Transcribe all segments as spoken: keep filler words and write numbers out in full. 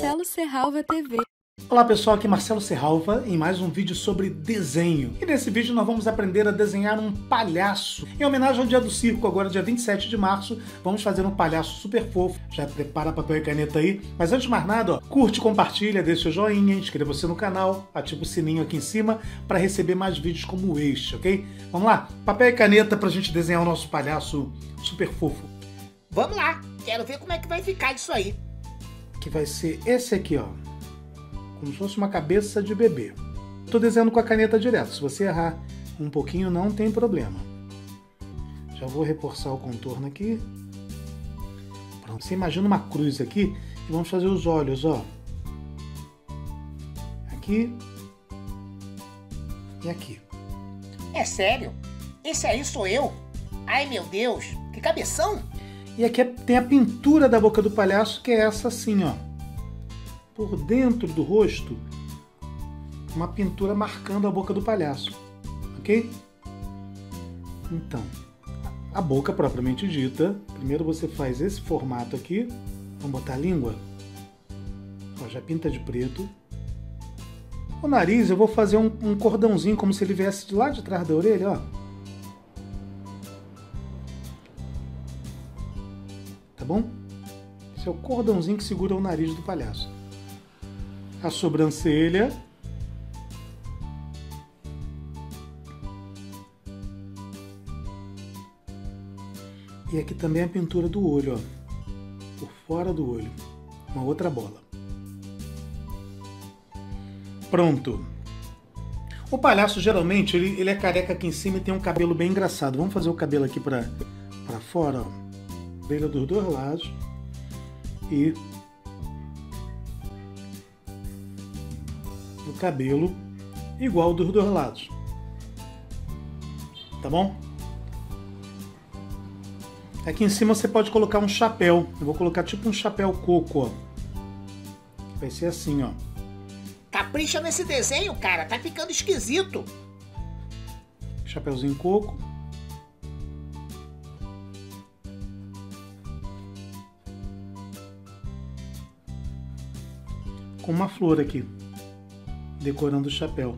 Marcelo Serralva T V. Olá pessoal, aqui é Marcelo Serralva em mais um vídeo sobre desenho. E nesse vídeo nós vamos aprender a desenhar um palhaço. Em homenagem ao dia do circo, agora dia vinte e sete de março, vamos fazer um palhaço super fofo. Já prepara papel e caneta aí. Mas antes de mais nada, ó, curte, compartilha, deixa o joinha, inscreva-se no canal, ativa o sininho aqui em cima para receber mais vídeos como este, ok? Vamos lá, papel e caneta para a gente desenhar o nosso palhaço super fofo. Vamos lá, quero ver como é que vai ficar isso aí. Que vai ser esse aqui, ó. Como se fosse uma cabeça de bebê. Estou desenhando com a caneta direto. Se você errar um pouquinho, não tem problema. Já vou reforçar o contorno aqui. Pronto. Você imagina uma cruz aqui e vamos fazer os olhos, ó. Aqui e aqui. É sério? Esse aí sou eu? Ai meu Deus, que cabeção! E aqui tem a pintura da boca do palhaço, que é essa assim, ó. Por dentro do rosto, uma pintura marcando a boca do palhaço, ok? Então, a boca propriamente dita, primeiro você faz esse formato aqui, vamos botar a língua, ó, já pinta de preto. O nariz eu vou fazer um, um cordãozinho, como se ele viesse de lá de trás da orelha, ó. Tá bom? Esse é o cordãozinho que segura o nariz do palhaço. A sobrancelha, e aqui também a pintura do olho, ó, por fora do olho, uma outra bola. Pronto. O palhaço geralmente ele, ele é careca aqui em cima e tem um cabelo bem engraçado. Vamos fazer o cabelo aqui para para fora, ó, orelha dos dois lados e o cabelo igual dos dois lados, tá bom? Aqui em cima você pode colocar um chapéu. Eu vou colocar tipo um chapéu coco, ó. Vai ser assim, ó. Capricha nesse desenho, cara, tá ficando esquisito. Chapéuzinho coco. Com uma flor aqui decorando o chapéu.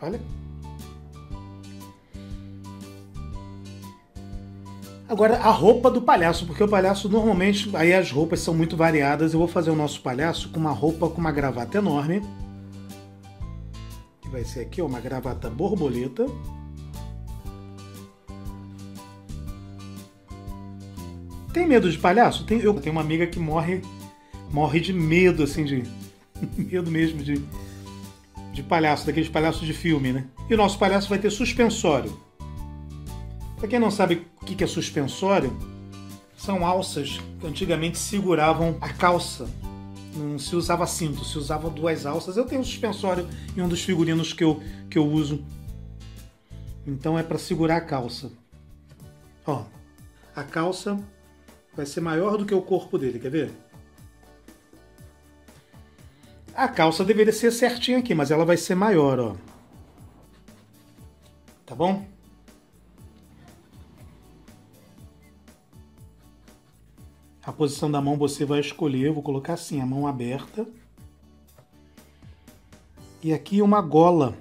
Olha. Agora a roupa do palhaço, porque o palhaço normalmente, aí as roupas são muito variadas. Eu vou fazer o nosso palhaço com uma roupa com uma gravata enorme. Que vai ser aqui, ó, uma gravata borboleta. Tem medo de palhaço? Tem, eu tenho uma amiga que morre morre de medo, assim, de medo mesmo de, de palhaço, daqueles palhaços de filme, né? E o nosso palhaço vai ter suspensório. Pra quem não sabe o que é suspensório, são alças que antigamente seguravam a calça. Não se usava cinto, se usava duas alças. Eu tenho um suspensório em um dos figurinos que eu, que eu uso. Então é pra segurar a calça. Ó, a calça vai ser maior do que o corpo dele, quer ver? A calça deveria ser certinha aqui, mas ela vai ser maior, ó. Tá bom? A posição da mão você vai escolher. Eu vou colocar assim, a mão aberta. E aqui uma gola.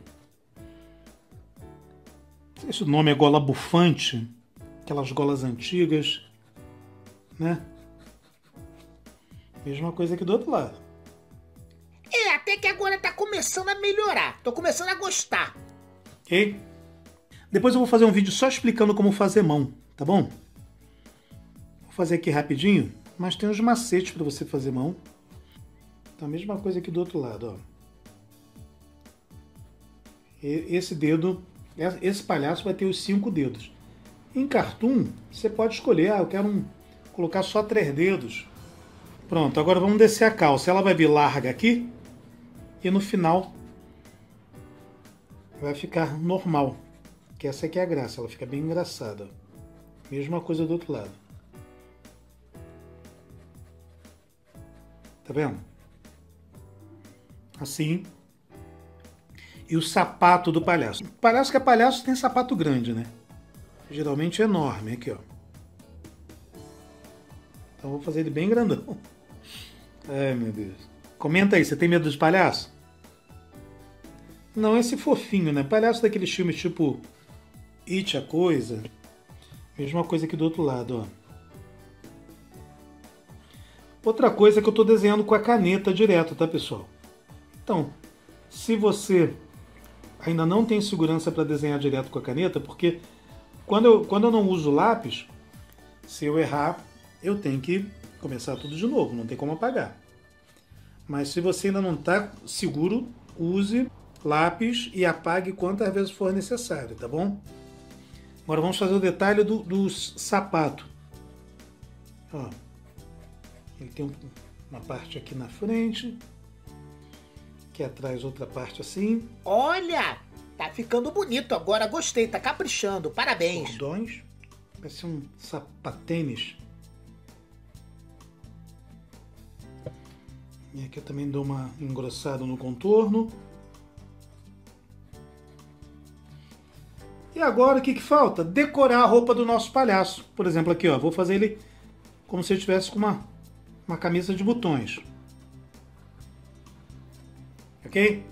Não sei se o nome é gola bufante. Aquelas golas antigas, né? Mesma coisa aqui do outro lado. É, até que agora tá começando a melhorar. Tô começando a gostar. Ok? Depois eu vou fazer um vídeo só explicando como fazer mão, tá bom? Vou fazer aqui rapidinho, mas tem uns macetes pra você fazer mão. Então, a mesma coisa aqui do outro lado, ó. E esse dedo, esse palhaço vai ter os cinco dedos. Em cartoon, você pode escolher, ah, eu quero um... colocar só três dedos. Pronto, agora vamos descer a calça. Ela vai vir larga aqui e no final vai ficar normal. Que essa aqui é a graça, ela fica bem engraçada. Mesma coisa do outro lado. Tá vendo? Assim. E o sapato do palhaço. O palhaço que é palhaço tem sapato grande, né? Geralmente enorme, aqui, ó. Então eu vou fazer ele bem grandão. Ai, meu Deus. Comenta aí, você tem medo dos palhaços? Não, esse fofinho, né? Palhaço daqueles filmes tipo It, a coisa. Mesma coisa aqui do outro lado, ó. Outra coisa que eu tô desenhando com a caneta direto, tá, pessoal? Então, se você ainda não tem segurança para desenhar direto com a caneta, porque quando eu, quando eu não uso lápis, se eu errar, eu tenho que começar tudo de novo, não tem como apagar. Mas se você ainda não tá seguro, use lápis e apague quantas vezes for necessário, tá bom? Agora vamos fazer o detalhe do, do sapato. Ó, ele tem uma parte aqui na frente, aqui atrás outra parte assim. Olha, tá ficando bonito agora, gostei, tá caprichando, parabéns. Cordões, parece um sapatênis. E aqui eu também dou uma engrossada no contorno. E agora o que que falta? Decorar a roupa do nosso palhaço. Por exemplo, aqui, ó, vou fazer ele como se ele estivesse com uma, uma camisa de botões. Ok?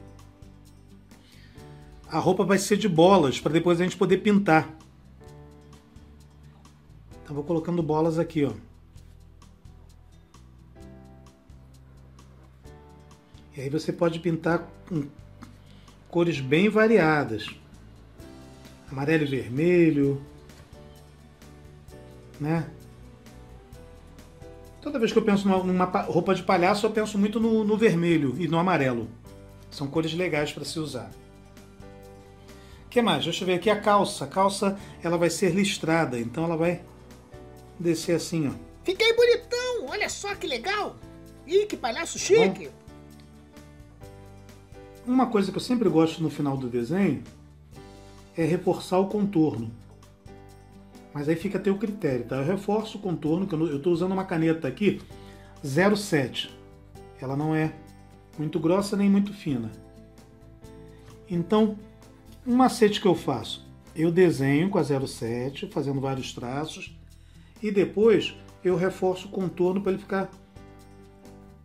A roupa vai ser de bolas, para depois a gente poder pintar. Então vou colocando bolas aqui, ó. E aí você pode pintar com cores bem variadas. Amarelo e vermelho, né? Toda vez que eu penso numa roupa de palhaço, eu penso muito no, no vermelho e no amarelo. São cores legais para se usar. O que mais? Deixa eu ver aqui a calça. A calça, ela vai ser listrada, então ela vai descer assim, ó. Fiquei bonitão! Olha só que legal! Ih, que palhaço chique! Bom, uma coisa que eu sempre gosto no final do desenho é reforçar o contorno. Mas aí fica a teu critério, tá? Eu reforço o contorno, que eu estou usando uma caneta aqui, zero sete. Ela não é muito grossa nem muito fina. Então, um macete que eu faço, eu desenho com a zero sete, fazendo vários traços, e depois eu reforço o contorno para ele ficar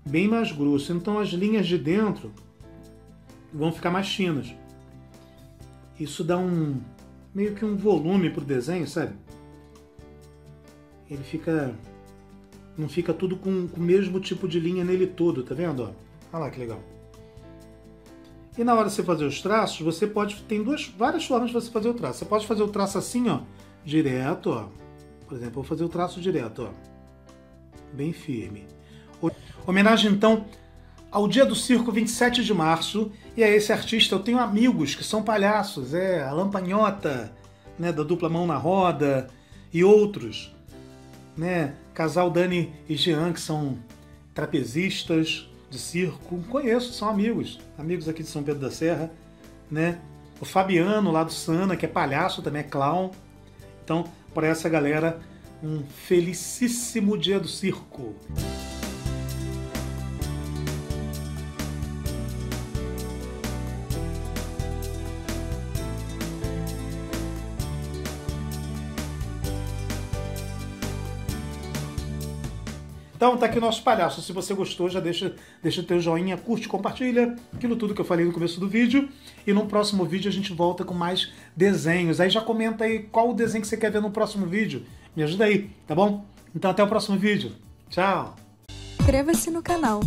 bem mais grosso. Então as linhas de dentro vão ficar mais finas. Isso dá um meio que um volume pro desenho, sabe? Ele fica, não fica tudo com, com o mesmo tipo de linha nele todo, tá vendo? Ó, olha lá que legal. E na hora de você fazer os traços, você pode, tem duas, várias formas de você fazer o traço. Você pode fazer o traço assim, ó, direto, ó. Por exemplo, eu vou fazer o traço direto, ó, bem firme. Homenagem então ao Dia do Circo, vinte e sete de março, e a esse artista eu tenho amigos que são palhaços, é a Lampanhota, né, da dupla Mão na Roda, e outros, né, casal Dani e Jean, que são trapezistas de circo, conheço, são amigos, amigos aqui de São Pedro da Serra, né, o Fabiano lá do SANA, que é palhaço, também é clown. Então, para essa galera, um felicíssimo Dia do Circo. Então tá aqui o nosso palhaço. Se você gostou, já deixa, deixa teu joinha, curte, compartilha, aquilo tudo que eu falei no começo do vídeo. E no próximo vídeo a gente volta com mais desenhos. Aí já comenta aí qual o desenho que você quer ver no próximo vídeo. Me ajuda aí, tá bom? Então até o próximo vídeo. Tchau! Inscreva-se no canal.